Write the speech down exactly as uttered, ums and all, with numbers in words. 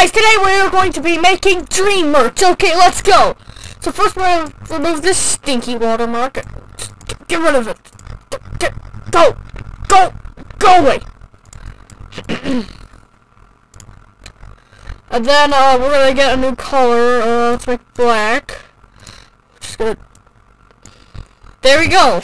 guys, today we are going to be making Dream merch. Okay, let's go. So first we're going to remove this stinky watermark. Get rid of it. Get, go. Go. Go away. And then uh, we're going to get a new color. Uh, let's make black. Just gonna... There we go.